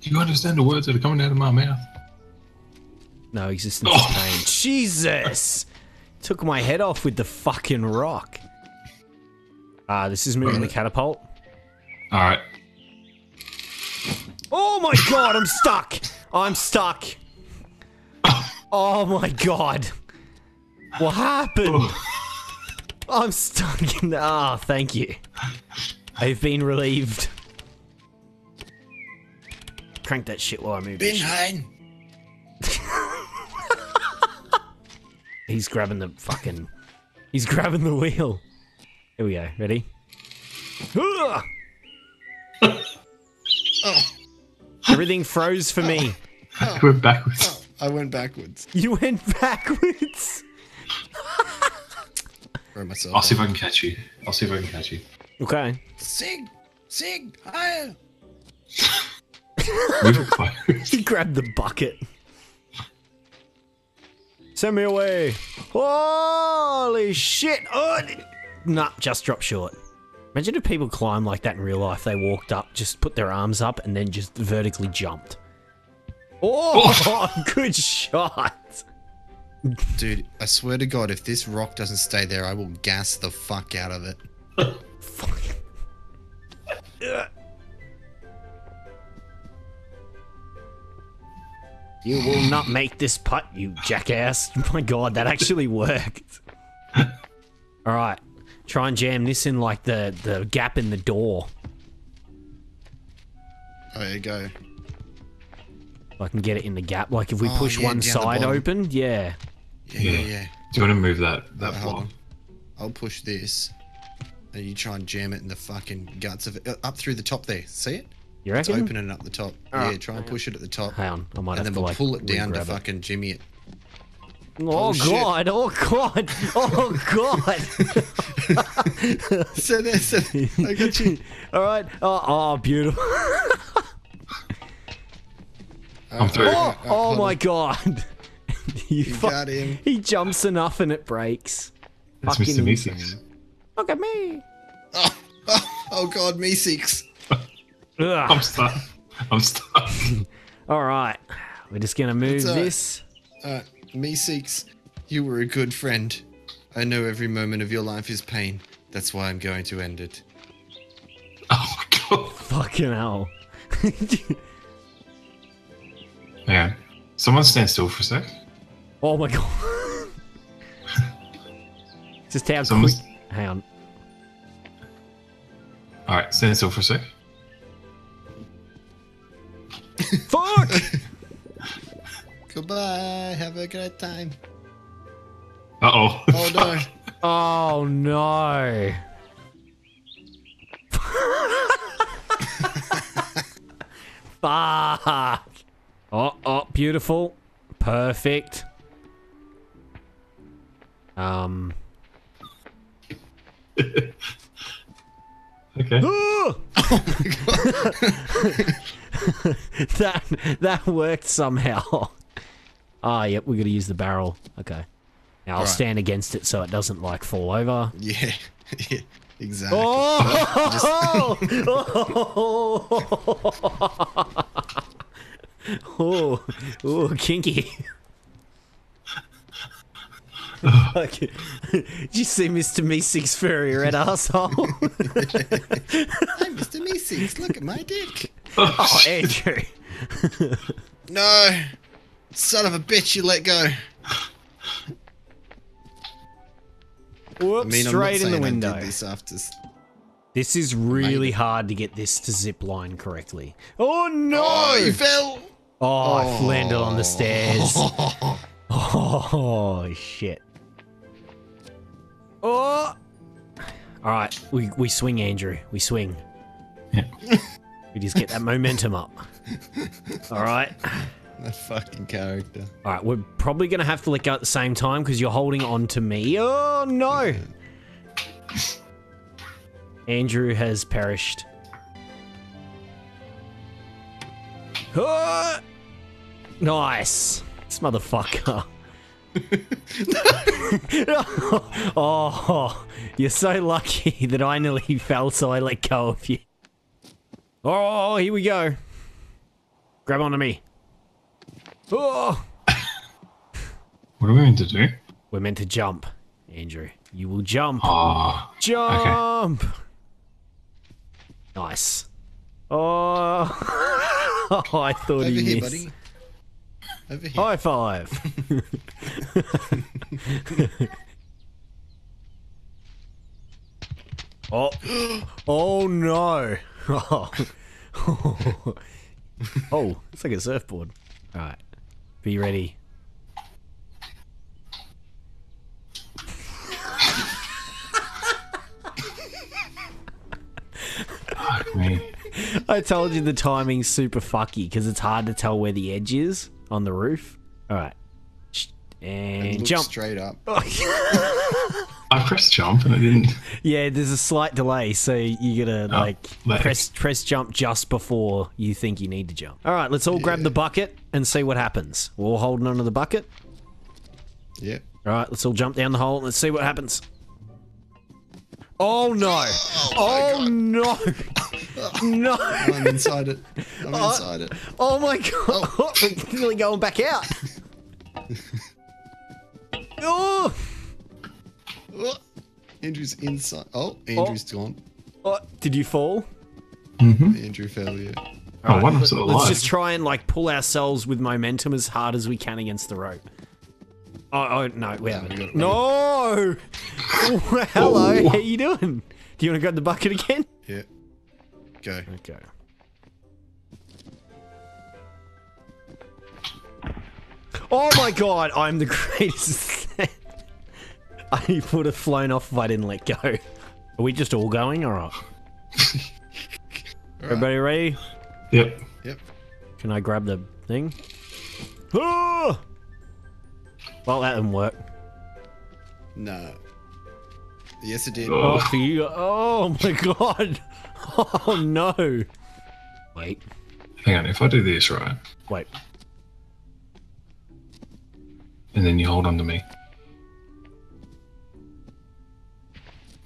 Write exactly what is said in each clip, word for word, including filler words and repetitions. Do you understand the words that are coming out of my mouth? No existence of pain. Oh. Jesus! Took my head off with the fucking rock. Ah, uh, this is moving the catapult. Alright. Oh my god, I'm stuck! I'm stuck! Oh my god! What happened? Oh. I'm stuck in the- ah, oh, thank you. I've been relieved. Crank that shit while I move. Bin Hain. He's grabbing the fucking... He's grabbing the wheel. Here we go. Ready? Everything froze for me. I went backwards. I went backwards. You went backwards? myself I'll see if I can catch you. I'll see if I can catch you. Okay. Sig! Sig! Higher! He grabbed the bucket. Send me away. Holy shit. Oh, nah, just drop short. Imagine if people climb like that in real life. They walked up, just put their arms up, and then just vertically jumped. Oh, oh. Good shot. Dude, I swear to God, if this rock doesn't stay there, I will gas the fuck out of it. Fuck. You will not make this putt, you jackass. My god, that actually worked. Alright. Try and jam this in like the, the gap in the door. Oh, there you go. If I can get it in the gap. Like if we oh, push yeah, one side open, yeah. Yeah, yeah, yeah. Do you want to move that, that oh, block? I'll push this. And you try and jam it in the fucking guts of it. Up through the top there. See it? You reckon? It's opening up the top. Oh, yeah, try and push it at the top. Hang on, I might have to, like, and then we'll pull it down to fucking jimmy it. Oh, oh god! Oh god! Oh god! So there, so there. I got you. All right. Oh, oh beautiful. I'm through. Oh, oh my god! You, you got him. He jumps enough and it breaks. That's Mister Meeseeks. Look at me. Oh, oh, oh god, Meeseeks. Ugh. I'm stuck. I'm stuck. All right, we're just gonna move uh, this. Uh, Meeseeks, you were a good friend. I know every moment of your life is pain. That's why I'm going to end it. Oh my god! Fucking hell! Yeah, someone stand still for a sec. Oh my god! Just how quick. Hang on. All right, stand still for a sec. Fuck! Goodbye. Have a great time. Uh oh. Oh no. Oh no. Fuck. Oh, oh, beautiful. Perfect. Um. Okay. Oh my god. that that worked somehow. Ah, oh, yep, we got to use the barrel. Okay. Now I'll right. stand against it so it doesn't like fall over. Yeah, yeah, exactly. Oh! Just... oh! Oh! Oh! Kinky. Okay. Did you see Mister Meeseeks' furry red asshole? Hey, Mister Meeseeks, look at my dick. Oh, oh Andrew. No. Son of a bitch, you let go. Whoops, I mean, straight in the window. This, after... this is really Maybe. hard to get this to zip line correctly. Oh, no. Oh, you fell. Oh, oh. I landed on the stairs. Oh, oh shit. Oh. All right, we, we swing, Andrew. We swing. Yeah. We just get that momentum up. All right. That fucking character. All right, we're probably going to have to let go at the same time because you're holding on to me. Oh, no. Andrew has perished. Oh! Nice. This motherfucker. Oh, you're so lucky that I nearly fell, so I let go of you. Oh, here we go. Grab onto me. Oh. What are we meant to do? We're meant to jump, Andrew. You will jump. Oh, jump. Okay. Nice. Oh, oh I thought Over he here, missed. Buddy. Over here. High five. Oh, oh no. Oh. Oh, it's like a surfboard. All right, be ready. Fuck me. I told you the timing's super fucky because it's hard to tell where the edge is on the roof. All right, and, and look jump straight up. I pressed jump and it didn't. Yeah, there's a slight delay, so you gotta oh, like legs. press press jump just before you think you need to jump. All right, let's all yeah. grab the bucket and see what happens. We're all holding onto the bucket. Yeah. All right, let's all jump down the hole and let's see what happens. Oh no! Oh, oh no! No! I'm inside it. I'm oh, inside it. Oh my god! Oh. It's really going back out. Oh! Oh, Andrew's inside. Oh, Andrew's oh. gone. Oh, did you fall? Mm-hmm. Andrew fell, yeah. Oh, right, let's, let's just try and like pull ourselves with momentum as hard as we can against the rope. Oh, oh no, we haven't. No! We no! Well, hello, oh. how you doing? Do you want to grab the bucket again? Yeah. Go. Okay. Oh my god, I'm the greatest thing. I would have flown off if I didn't let go. Are we just all going or not? Everybody right. ready? Yep. Yep. Can I grab the thing? Oh! Well, that didn't work. No. Yes, it did. Oh, for you. Oh my god. Oh no. Wait. Hang on. If I do this right. Wait. And then you hold on to me.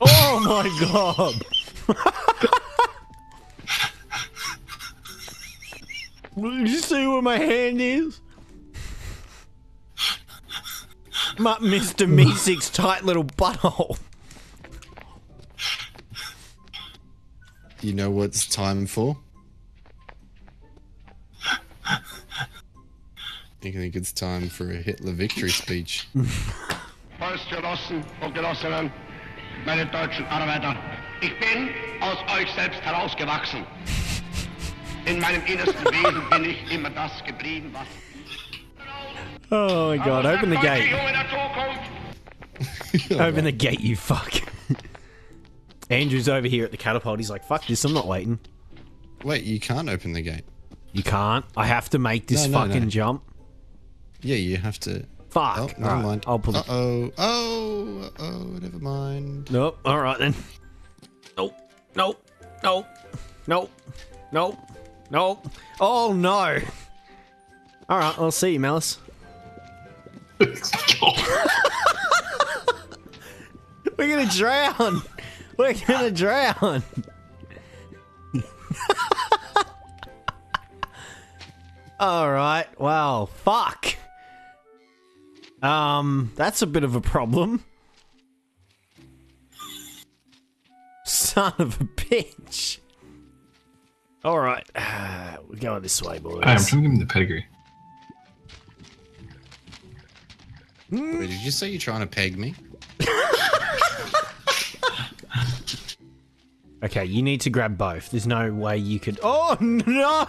Oh my god! Did you see where my hand is? My Mister Meeseeks' tight little butthole. You know what it's time for? You think it's time for a Hitler victory speech? Meine deutschen Arbeiter, ich bin aus euch selbst herausgewachsen. In meinem innersten Wesen bin ich immer das geblieben, was... Oh my god, open the gate. Open the gate, you fuck. Andrew's over here at the catapult, he's like, fuck this, I'm not waiting. Wait, you can't open the gate. You can't? I have to make this no, no, fucking no. jump? Yeah, you have to... Fuck. Oh, never right. mind. I'll pull it. Uh-oh. Oh, uh-oh, never mind. Nope. All right, then. Nope. Nope. Nope. Nope. Nope. Nope. Oh, no. All right, I'll see you, Malice. We're going to drown. We're going to drown. All right. Wow. Fuck. Um, that's a bit of a problem. Son of a bitch. Alright, uh, we're going this way, boys. Hey, I'm trying to give him the pedigree. Mm. Wait, did you say you're trying to peg me? Okay, you need to grab both. There's no way you could... Oh, no!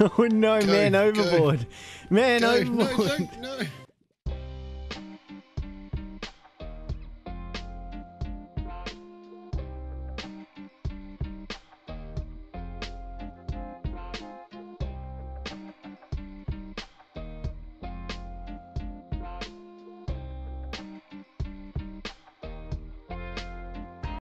Oh, no, go, man overboard. Go. Man go. overboard. No, don't, no.